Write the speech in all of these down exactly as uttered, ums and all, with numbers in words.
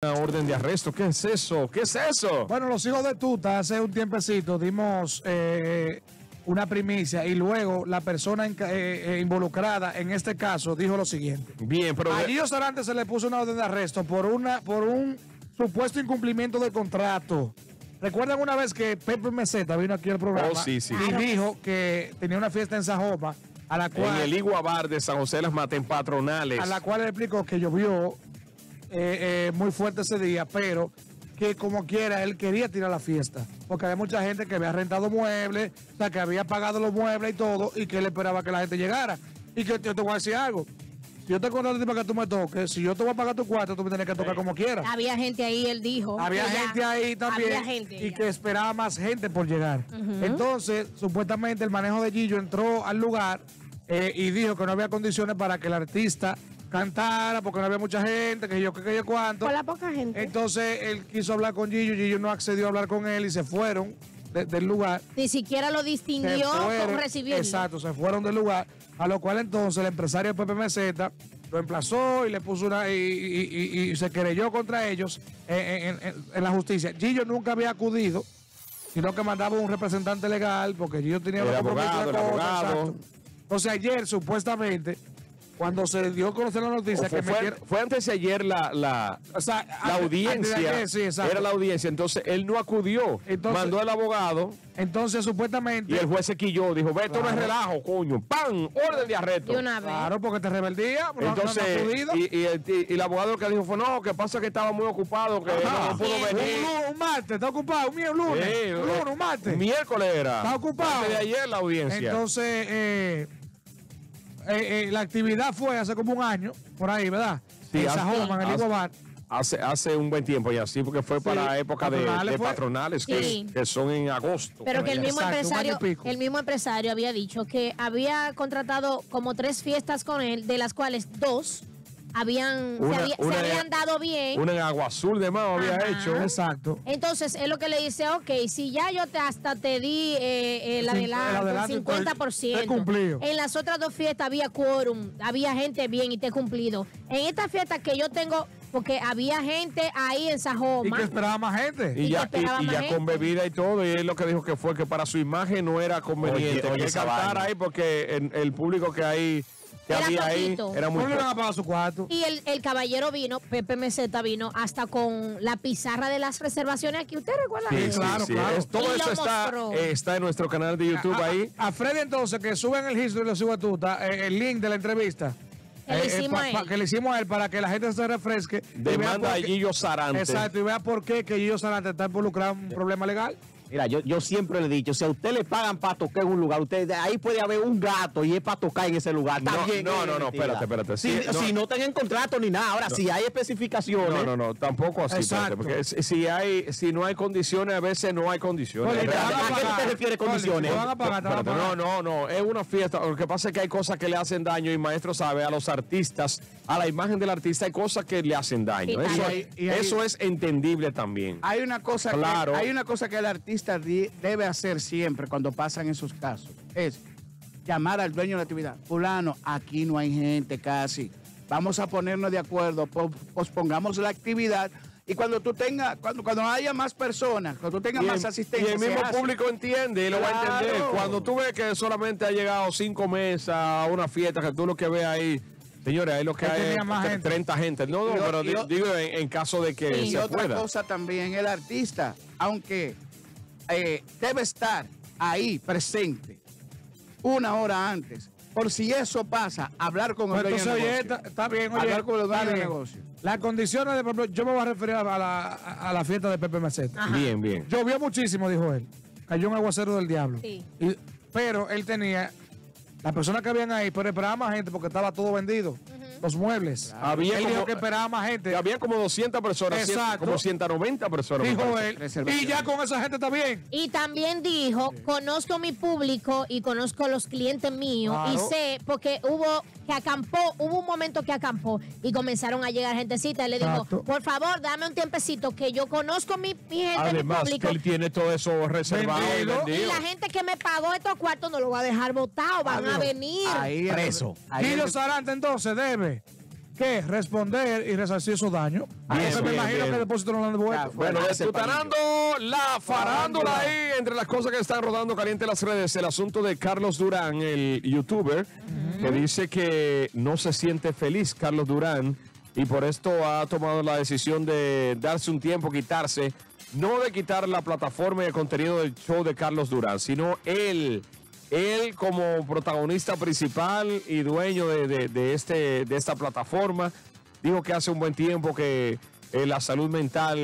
Una orden de arresto, ¿qué es eso? ¿Qué es eso? Bueno, los hijos de Tuta hace un tiempecito dimos eh, una primicia y luego la persona in eh, involucrada en este caso dijo lo siguiente. Bien, pero... A Yiyo Sarante se le puso una orden de arresto por, una, por un supuesto incumplimiento de contrato. ¿Recuerdan una vez que Pepe Maceta vino aquí al programa? Oh, sí, sí. Y dijo que tenía una fiesta en Sajoma, a la cual... En el Iguabar de San José de las Matas, en Patronales. A la cual le explicó que llovió... Eh, eh, muy fuerte ese día, pero que como quiera él quería tirar la fiesta, porque había mucha gente que había rentado muebles, o sea, que había pagado los muebles y todo, y que él esperaba que la gente llegara. Y que yo te voy a decir algo, si yo te acordaste para que tú me toques, si yo te voy a pagar tu cuarto, tú me tienes que tocar como quieras. Había gente ahí, él dijo. Había gente ahí también, había gente, y que esperaba más gente por llegar. Uh-huh. Entonces, supuestamente el manejo de Gillo entró al lugar eh, y dijo que no había condiciones para que el artista cantara, porque no había mucha gente, que yo, que yo cuánto. Con la poca gente. Entonces él quiso hablar con Gillo, Gillo no accedió a hablar con él y se fueron de, del lugar. Ni siquiera lo distinguió como recibió. Exacto, se fueron del lugar, a lo cual entonces el empresario Pepe Maceta lo emplazó y le puso una y, y, y, y se querelló contra ellos en, en, en, en la justicia. Gillo nunca había acudido, sino que mandaba un representante legal, porque Gillo tenía el abogado, el abogado. Entonces ayer supuestamente... Cuando se dio a conocer la noticia... Fue, que fue, metieron... fue antes de ayer la, la, o sea, la antes, audiencia. Antes ayer, sí, exacto. Era la audiencia. Entonces, él no acudió. Entonces, mandó al abogado. Entonces, supuestamente... Y el juez se quilló. Dijo, ve, esto no es relajo, coño. ¡Pam! Orden de arresto. Claro, porque te rebeldía. Entonces, no, no y, y, el, y el abogado que dijo fue, no, que pasa que estaba muy ocupado, que no, no pudo sí, venir. Un, un martes, está ocupado. Un lunes. Sí, un lunes, un martes. Miércoles era. Está ocupado. Antes de ayer la audiencia. Entonces, eh... Eh, eh, la actividad fue hace como un año, por ahí, ¿verdad? Sí, en Sajoma, en el Iguabar. Hace, hace un buen tiempo ya, sí, porque fue para sí, época patronales de, de patronales, sí. que, que son en agosto. Pero que el mismo, empresario, el mismo empresario había dicho que había contratado como tres fiestas con él, de las cuales dos habían una, se, había, una, se habían dado bien. Una en Agua Azul de Mao había hecho. Exacto. Entonces, es lo que le dice, ok, si ya yo te, hasta te di eh, el adelanto, el cincuenta por ciento. Te cumplido. En las otras dos fiestas había quórum, había gente bien y te he cumplido. En esta fiesta que yo tengo... Porque había gente ahí en Sajoma. Y que esperaba más gente. Y, y ya, y, y ya gente. Con bebida y todo. Y él lo que dijo que fue que para su imagen no era conveniente. Oye, oye, que cantar ahí porque el, el público que hay... Que era había poquito. Ahí, era muy no su cuarto. Y el, el caballero vino, Pepe Maceta vino hasta con la pizarra de las reservaciones aquí. ¿Usted recuerda? Sí, que sí, claro, sí, claro. Es, todo y eso está, está en nuestro canal de YouTube a, ahí. A, a Freddy entonces, que suben el history de los Tuta, eh, el link de la entrevista. Que, eh, le hicimos eh, pa, pa, que le hicimos a él para que la gente se refresque. Demanda a Yiyo Sarante. Exacto, y vea por qué que Yiyo Sarante está involucrado en un problema legal. Mira, yo, yo siempre le he dicho, si a usted le pagan para tocar en un lugar, usted ahí puede haber un gato y es para tocar en ese lugar. No, también no, no, no, espérate, espérate. Si, si, no, si no tengan contrato ni nada, ahora no. Si hay especificaciones. No, no, no, tampoco así. Espérate, porque si, hay, si no hay condiciones, a veces no hay condiciones. Oye, espérate, ¿a, a qué te refieres condiciones? Oye, van a pagar, no, espérate, no, no, no, es una fiesta. Lo que pasa es que hay cosas que le hacen daño y maestro sabe, a los artistas, a la imagen del artista hay cosas que le hacen daño. Eso, y hay, y hay, eso es entendible también. Hay una cosa, claro, que, hay una cosa que el artista debe hacer siempre cuando pasan esos casos, es llamar al dueño de la actividad. Fulano, aquí no hay gente casi, vamos a ponernos de acuerdo, pospongamos la actividad y cuando tú tengas, cuando, cuando haya más personas, cuando tú tengas más asistencia. Y el mismo público entiende y lo va a entender. Cuando tú ves que solamente ha llegado cinco mesas a una fiesta, que tú lo que ves ahí... Señores, ahí lo que hay es treinta gente. No, no, pero digo en caso de que se pueda. Y otra cosa también, el artista, aunque... Eh, debe estar ahí presente una hora antes. Por si eso pasa, hablar con el dueño de negocio. Está bien, oye, hablar con el dueño de negocio. Las condiciones de Pepe, yo me voy a referir a la, a la fiesta de Pepe Maceta. Ajá. Bien, bien. Llovió muchísimo, dijo él. Cayó un aguacero del diablo. Sí. Y, pero él tenía, las personas que habían ahí, pero esperaba más gente porque estaba todo vendido. Los muebles. Claro. Había él como, dijo que esperaba más gente. Había como doscientas personas, exacto. Como ciento noventa personas. Dijo él, y ya con esa gente está bien. Y también dijo, sí, conozco mi público y conozco los clientes míos. Claro. Y sé, porque hubo que acampó, hubo un momento que acampó y comenzaron a llegar gentecita. Y le dijo, por favor, dame un tiempecito que yo conozco mi, mi gente. Además, mi público. Que él tiene todo eso reservado. Vendido. Vendido. Y la gente que me pagó estos cuartos no lo va a dejar botado, van a, a venir. Ahí, preso. Gillo Sarante entonces debe que responder y resarcir su daño. Bien, bien, me imagino bien. Que después no lo han devuelto. Bueno, disputarando la farándula ah, ahí, entre las cosas que están rodando caliente en las redes, el asunto de Carlos Durán, el youtuber, uh-huh. que dice que no se siente feliz Carlos Durán y por esto ha tomado la decisión de darse un tiempo, quitarse, no de quitar la plataforma y el contenido del show de Carlos Durán, sino él. Él como protagonista principal y dueño de, de, de, este, de esta plataforma, dijo que hace un buen tiempo que eh, la salud mental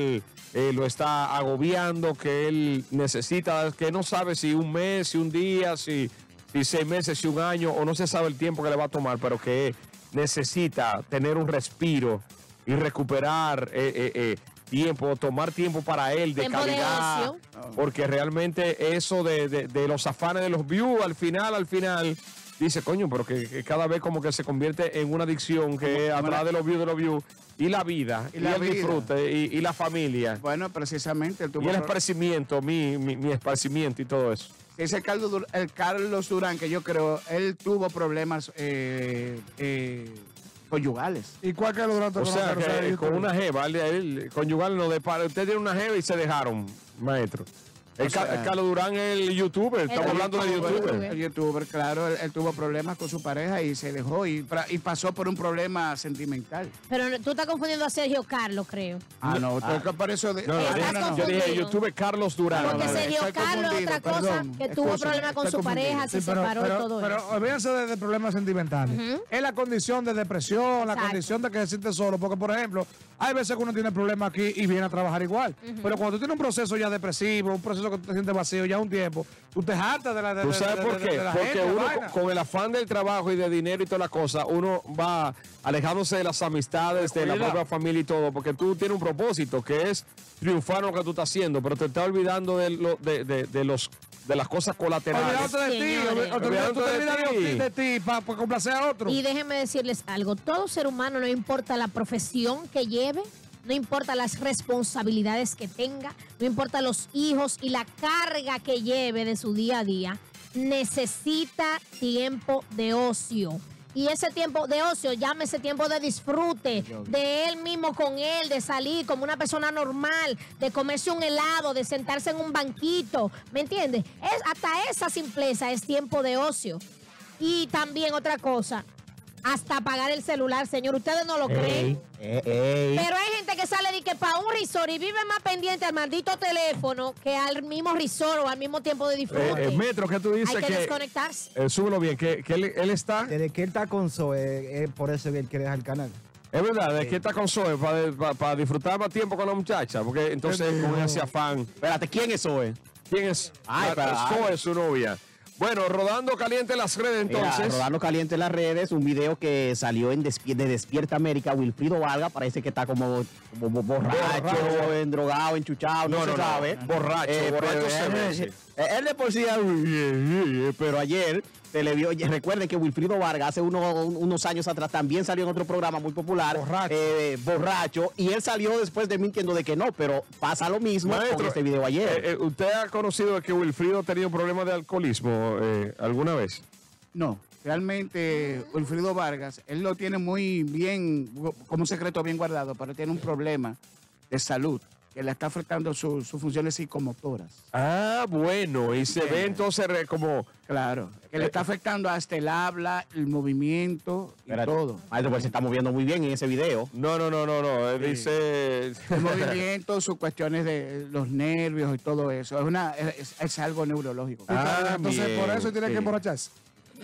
eh, lo está agobiando, que él necesita, que no sabe si un mes, si un día, si, si seis meses, si un año, o no se sabe el tiempo que le va a tomar, pero que necesita tener un respiro y recuperar eh, eh, eh, tiempo, tomar tiempo para él de calidad, porque realmente eso de, de, de los afanes de los views, al final, al final, dice, coño, pero que, que cada vez como que se convierte en una adicción, que habla de los views, de los views, y la vida, y, y la el vida. disfrute, y, y la familia. Bueno, precisamente. Tú y el esparcimiento, mi, mi, mi esparcimiento y todo eso. Ese Carlos, el Carlos Durán, que yo creo, él tuvo problemas eh, eh, conyugales. ¿Y cuál Carlos Durán? O sea, que, eh, con una jeva, él, él, conyugal no de para. Usted tiene una jeva y se dejaron, maestro. El, sea, el Carlos Durán es el youtuber, el estamos el hablando de youtuber. El youtuber, claro, él, él tuvo problemas con su pareja y se dejó y, y pasó por un problema sentimental. Pero tú estás confundiendo a Sergio Carlos, creo. Ah, no, ah. Tú, por eso de, no, no, dije, no. Yo dije youtuber Carlos Durán. Porque no, no, Sergio Carlos es otra cosa, perdón, que tuvo problemas con su pareja, se sí, pero, separó pero, y todo pero, eso. Pero olvídense de, de problemas sentimentales. Uh-huh. Es la condición de depresión, exacto, la condición de que se siente solo. Porque, por ejemplo, hay veces que uno tiene problemas aquí y viene a trabajar igual. Uh-huh. Pero cuando tú tienes un proceso ya depresivo, un proceso que te sientes vacío ya un tiempo, tú te hartas de la de, ¿tú sabes de, por qué? De, de, de porque gente, uno con, con el afán del trabajo y de dinero y toda la cosa, uno va alejándose de las amistades, de la propia familia y todo, porque tú tienes un propósito que es triunfar en lo que tú estás haciendo, pero te estás olvidando de, lo, de, de, de los de las cosas colaterales. Olvidándote de ti para complacer a otro. Y déjenme decirles algo, todo ser humano, no importa la profesión que lleve, no importa las responsabilidades que tenga, no importa los hijos y la carga que lleve de su día a día, necesita tiempo de ocio. Y ese tiempo de ocio, llámese tiempo de disfrute, de él mismo con él, de salir como una persona normal, de comerse un helado, de sentarse en un banquito, ¿me entiendes? Es, hasta esa simpleza es tiempo de ocio. Y también otra cosa, hasta apagar el celular, señor. Ustedes no lo creen. Ey, ey. Pero hay gente que sale de que para un resort y vive más pendiente al maldito teléfono que al mismo resort o al mismo tiempo de disfrute. Eh, eh, Metro, ¿qué tú dices? Hay que, que desconectarse. Eh, súbelo bien, que, que él, él está... Desde que él está con Zoe, eh, por eso él quiere dejar el canal. Es verdad, sí. Es que está con Zoe para pa, pa disfrutar más tiempo con la muchacha, porque entonces no. Como ella se afán. Espérate, ¿quién es Zoe? ¿Quién es? Ay, para, Zoe es su novia. Bueno, rodando caliente en las redes entonces. Mira, rodando caliente en las redes, un video que salió en Despi de Despierta América, Wilfrido Vargas, parece que está como, como borracho, borracho, endrogado, enchuchado, no, no se no, sabe. No. Borracho, eh, borracho pero, se eh, eh, Él de por sí, pero ayer se le vio, recuerden que Wilfrido Vargas hace unos, unos años atrás también salió en otro programa muy popular, borracho, eh, borracho y él salió después de mintiendo de que no, pero pasa lo mismo. Maestro, con este video ayer. Eh, eh, ¿Usted ha conocido que Wilfrido ha tenido problemas de alcoholismo? Eh, ¿Alguna vez? No, realmente Wilfrido Vargas, él lo tiene muy bien, como un secreto bien guardado, pero tiene un problema de salud que le está afectando sus su funciones psicomotoras. Ah, bueno, y se eh, ve entonces como... Claro, que le está afectando hasta el habla, el movimiento y espérate, todo. Maestro, pues se está moviendo muy bien en ese video. No, no, no, no, no, él sí. dice... El movimiento, sus cuestiones de los nervios y todo eso, es, una, es, es algo neurológico. Ah, entonces bien, por eso tiene sí. que emborracharse.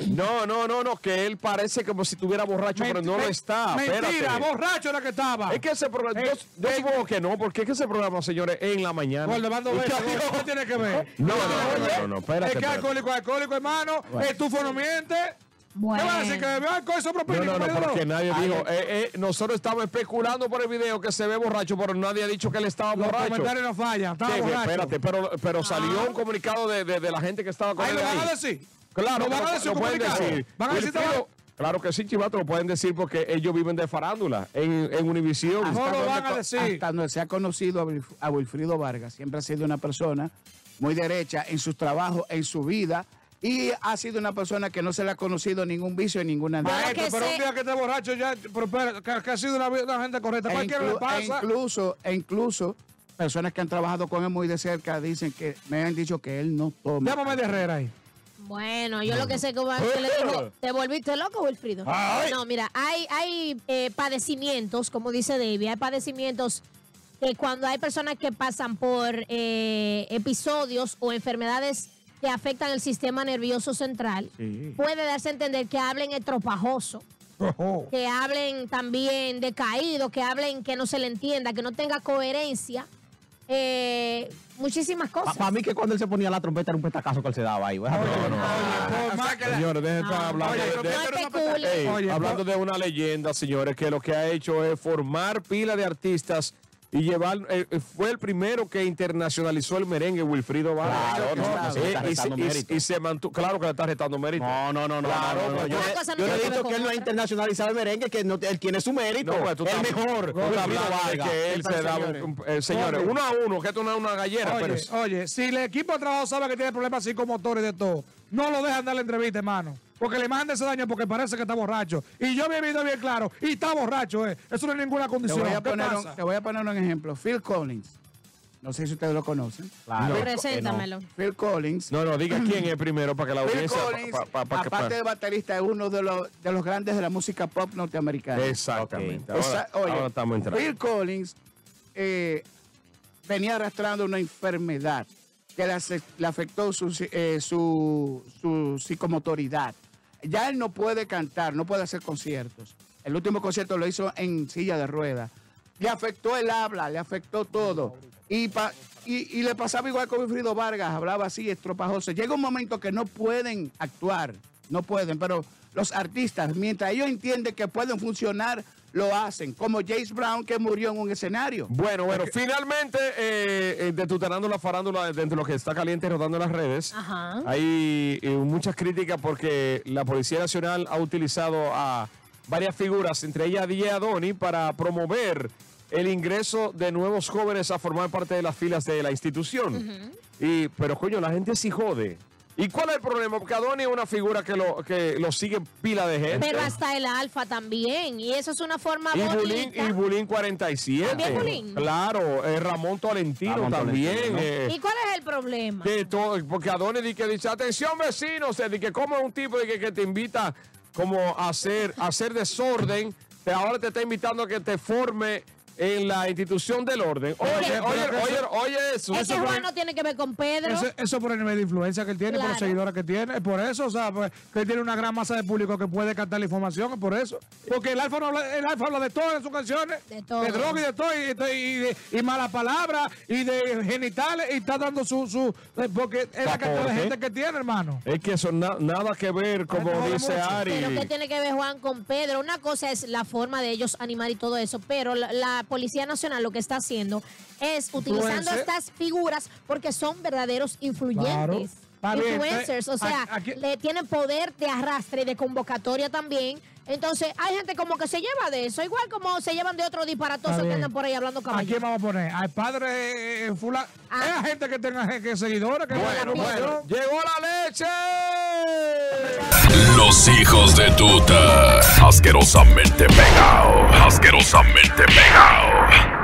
No, no, no, no, que él parece como si estuviera borracho, Menti pero no lo está. Mentira, espérate. Borracho era que estaba. Es que ese programa, eh, yo, yo supongo que no, porque es que ese programa, señores, en la mañana. Pues le mando besos, ¿qué tiene que ver? No, no, no, no, no, no espérate. Es que alcohólico, alcohólico, hermano, bueno. Estufo no miente. Bueno. ¿Qué va a decir? Que bebió alcohol y sobrepiló. No, no, no, porque nadie dijo, eh, eh, nosotros estamos especulando por el video que se ve borracho, pero nadie ha dicho que él estaba los borracho. Los comentarios no fallan, estaba sí, borracho. Espérate, pero, pero ah. salió un comunicado de, de, de la gente que estaba con él ahí. Ahí lo van a decir. Claro, van a decir, lo pueden decir. ¿Van a decir Wilfrido, claro que sí, Chivato, lo pueden decir porque ellos viven de farándula en, en Univisión. No lo van a decir. Hasta donde se ha conocido a Wilfrido Vargas, siempre ha sido una persona muy derecha en sus trabajos, en su vida, y ha sido una persona que no se le ha conocido ningún vicio, ninguna... Maestro, pero se... un día que esté borracho ya, pero, pero, que, que ha sido una, una gente correcta, e cualquiera le pasa. E incluso, e incluso, personas que han trabajado con él muy de cerca dicen que me han dicho que él no toma. Llámame de Herrera ahí. Bueno, yo no. lo que sé como es que le digo, ¿te volviste loco, Wilfrido? Ay. No, mira, hay, hay eh, padecimientos, como dice David, hay padecimientos que cuando hay personas que pasan por eh, episodios o enfermedades que afectan el sistema nervioso central, sí, puede darse a entender que hablen estropajoso, oh, que hablen también decaído, que hablen que no se le entienda, que no tenga coherencia. Eh, muchísimas cosas. Para mí que cuando él se ponía la trompeta era un petacazo que él se daba ahí. No, no, no, no, no, no, no, señores, dejen estar hablando. Oye, de, de, no hey, Oye, hablando de una leyenda, señores, que lo que ha hecho es formar pila de artistas y llevar, eh, fue el primero que internacionalizó el merengue, Wilfrido Vargas. Claro, no, no, eh, y, y, y se mantuvo, claro que le está restando mérito. No, no, no, no. Claro, no, no, no, yo, no yo le he dicho que él no ha internacionalizado el merengue, que no, él tiene su mérito. No, pues, tú el estás, mejor. Tú estás Vargas, que él se da un, eh, señores, oye, uno a uno, que esto no es una gallera. Oye, pero... oye, si el equipo de trabajo sabe que tiene problemas psicomotores de todo, no lo dejan dar la entrevista, hermano. Porque le manda ese daño porque parece que está borracho. Y yo me he visto bien claro, y está borracho, eh. Eso no es ninguna condición. Te voy a poner, un, te voy a poner un ejemplo. Phil Collins. No sé si ustedes lo conocen. Claro. No, preséntamelo. Eh, no. Phil Collins. No, no, diga quién es primero para que la audiencia... Phil Collins, pa, pa, pa, pa, aparte pa. de baterista, es uno de los, de los grandes de la música pop norteamericana. Exactamente. Okay. Ahora, Oye, ahora estamos entrando. Phil Collins eh, venía arrastrando una enfermedad que le afectó su, eh, su, su psicomotoridad. Ya él no puede cantar, no puede hacer conciertos. El último concierto lo hizo en silla de ruedas. Le afectó el habla, le afectó todo. Y, pa, y, y le pasaba igual con Wilfrido Vargas, hablaba así, estropajoso. Llega un momento que no pueden actuar, no pueden, pero los artistas, mientras ellos entienden que pueden funcionar, lo hacen, como James Brown, que murió en un escenario. Bueno, bueno, porque... finalmente, eh, eh, detutanando la farándula dentro de lo que está caliente rodando en las redes, ajá, hay eh, muchas críticas porque la Policía Nacional ha utilizado a varias figuras, entre ellas D J Adoni, para promover el ingreso de nuevos jóvenes a formar parte de las filas de la institución. Uh-huh. Y, pero coño, la gente sí jode. ¿Y cuál es el problema? Porque Adoni es una figura que lo, que lo sigue pila de gente. Pero hasta el Alfa también. Y eso es una forma y Bulín, y Bulín cuarenta y siete. ¿También Bulín? Claro. Eh, Ramón Tolentino Ramón también. Tolentino, ¿no? eh, ¿Y cuál es el problema? Que todo, porque Adoni dice, dice, atención vecinos, de que como un tipo de que, que te invita como a hacer, a hacer desorden, te, ahora te está invitando a que te forme en la institución del orden. Oye, oye, oye, oye, oye eso. Ese Juan el, no tiene que ver con Pedro. Eso, eso por el nivel de influencia que él tiene, claro, por los seguidores que tiene. Por eso, o sea, pues, que él tiene una gran masa de público que puede captar la información, por eso. Porque el Alfa, no habla, el Alfa habla de todo en sus canciones. De todo. De droga y de todo, y, de, y, de, y mala palabra, y de genitales, y está dando su... su porque es la cantidad de gente que tiene, hermano. Es que eso na, nada que ver, como no dice mucho. Ari. Pero ¿qué tiene que ver Juan con Pedro? Una cosa es la forma de ellos animar y todo eso, pero la, la Policía Nacional lo que está haciendo es utilizando estas figuras porque son verdaderos influyentes, claro, influencers, o sea, aquí, aquí, le tienen poder de arrastre y de convocatoria también. Entonces, hay gente como que se lleva de eso, igual como se llevan de otro disparatoso que andan por ahí hablando caballos. ¿A quién vamos a poner? ¿Al padre eh, fulano? Ah. ¿Es a gente que tenga que seguidores? Que bueno, bueno, ¡llegó la leche! Los hijos de tuta. Asquerosamente pegado. Asquerosamente pegado.